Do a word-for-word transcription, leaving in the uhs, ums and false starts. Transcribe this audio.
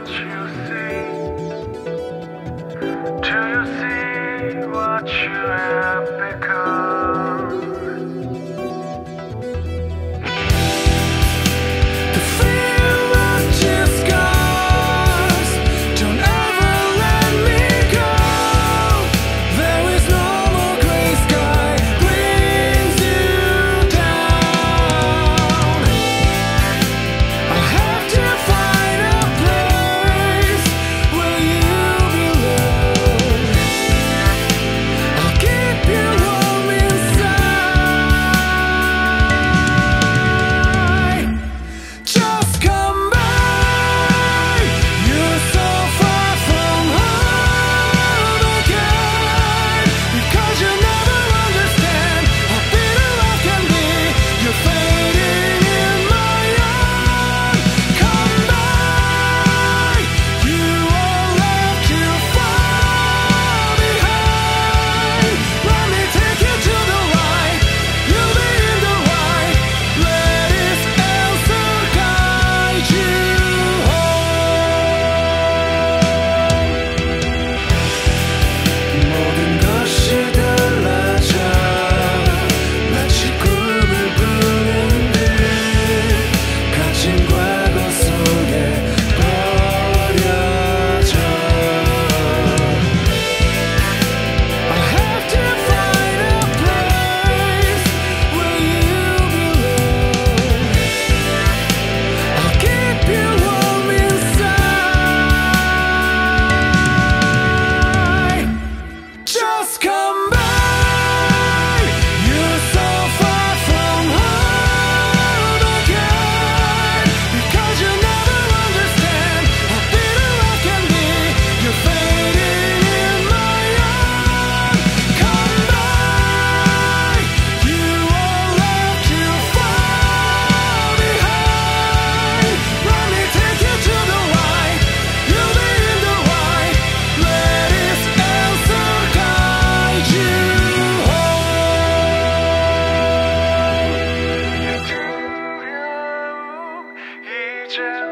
what you see? Do you see what you have become? Yeah.